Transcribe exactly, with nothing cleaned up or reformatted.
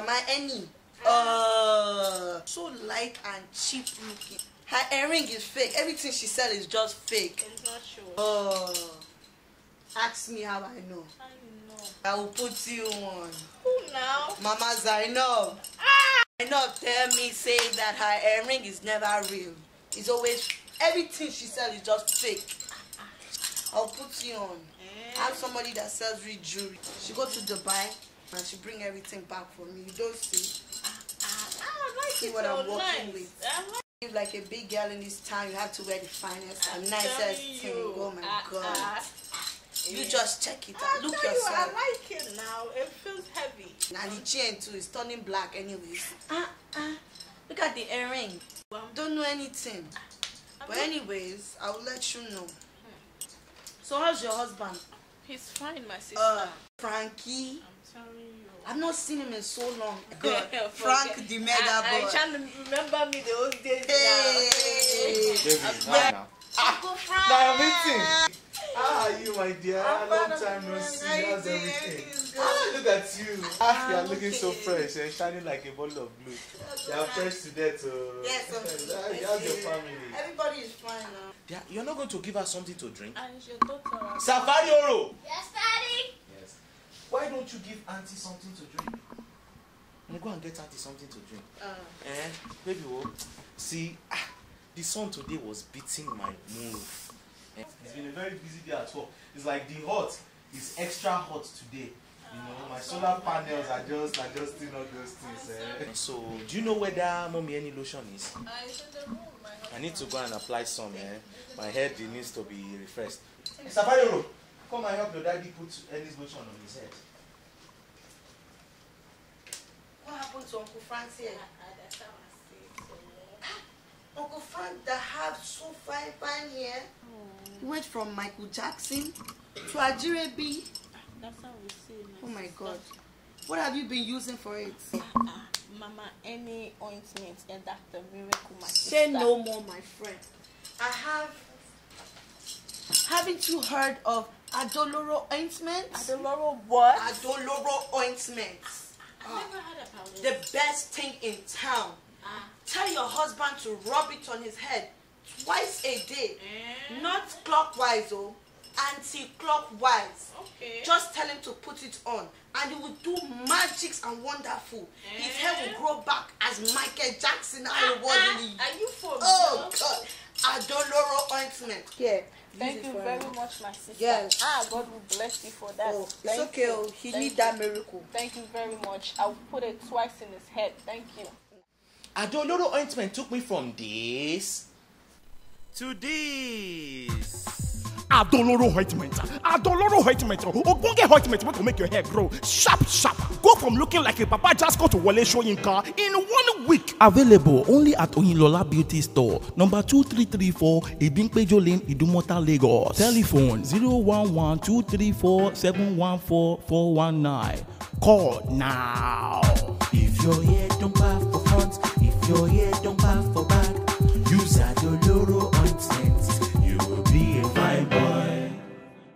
Mama Eni. Uh, so light and cheap looking. Her earring is fake. Everything she sells is just fake. I'm not sure. Uh, ask me how I know. I know. I will put you on. Who now? Mama Zaino. Ah! Zaino tell me, say that her earring is never real. It's always, everything she sells is just fake. I'll put you on. Mm. I have somebody that sells real jewelry. She go to Dubai and she bring everything back for me. You don't see. See what so I'm working nice. With. If like a big girl in this town, you have to wear the finest and nicest thing. Oh my uh, god. Uh, you yeah. just check it out. Look yourself. You, I like it now. It feels heavy. Now the chain too is turning black anyways. Uh, uh, look at the earring. Don't know anything. But anyways, I will let you know. So how's your husband? He's fine, my sister. Uh, Frankie. I'm telling you. I've not seen him in so long. God, Frank the Mega I, I boy. I can't remember me the old days. Hey, now. Uncle Frank. Now I'm eating. How are you, my dear? I'm long time no see. How's everything? Ah, look at you. Ah, you are looking okay. So fresh. You're shining like a ball of blue. You are fresh today, too. Yes, I'm how's your family? Everybody is fine now. Yeah, you're not going to give us something to drink? And your daughter. Safayoru. Yes, Daddy. Why don't you give auntie something to drink? I'm go and get auntie something to drink. Uh. Eh? Baby, oh, see, ah, the sun today was beating my mood. Eh? It's been a very busy day at work. It's like the hot is extra hot today. You know, my solar panels are just adjusting all those things. Eh? So, do you know whether Mommy any lotion is? Uh, it's in the room, my husband. I need to go and apply some. Eh? My head it needs to be refreshed. Safayoru. Come and help your daddy put Ellie's lotion on his head. What happened to Uncle Frank here? Uncle Frank that had so fine, fine hair. He went from Michael Jackson to Ajirebi. That's how we see. Oh my God. What have you been using for it? Mama Eni ointment and Doctor Miracle, my sister. Say no more, my friend. I have... Haven't you heard of Àdó Olóró Ointment? Àdó Olóró what? Àdó Olóró Ointment. I've uh, never heard about it. The best thing in town. Uh, Tell your husband to rub it on his head twice a day. Uh, Not clockwise, oh, anti-clockwise. Okay. Just tell him to put it on and he will do magics and wonderful. Uh, his hair will grow back as Michael Jackson I uh, uh, Are you for Oh, me? God. Àdó Olóró Ointment. Yeah. Thank you very much, my sister. Yes. Ah, God will bless you for that. Oh, it's okay. You. He needs that miracle. Thank you very much. I'll put it twice in his head. Thank you. Àdó Olóró Ointment took me from this to this. Àdó Olóró Ointment, Àdó Olóró Ointment, Ogunge Ointment, want to make your hair grow sharp, sharp. Go from looking like a Papa Jasko to Wale Soyinka in one week. Available only at Oyinola Beauty Store, number two three three four, Ibinkpejo Lane, Idumota, Lagos. Telephone zero one one, two three four, seven one four, four one nine. Call now. If your hair don't bath for front, if your hair don't bath for back,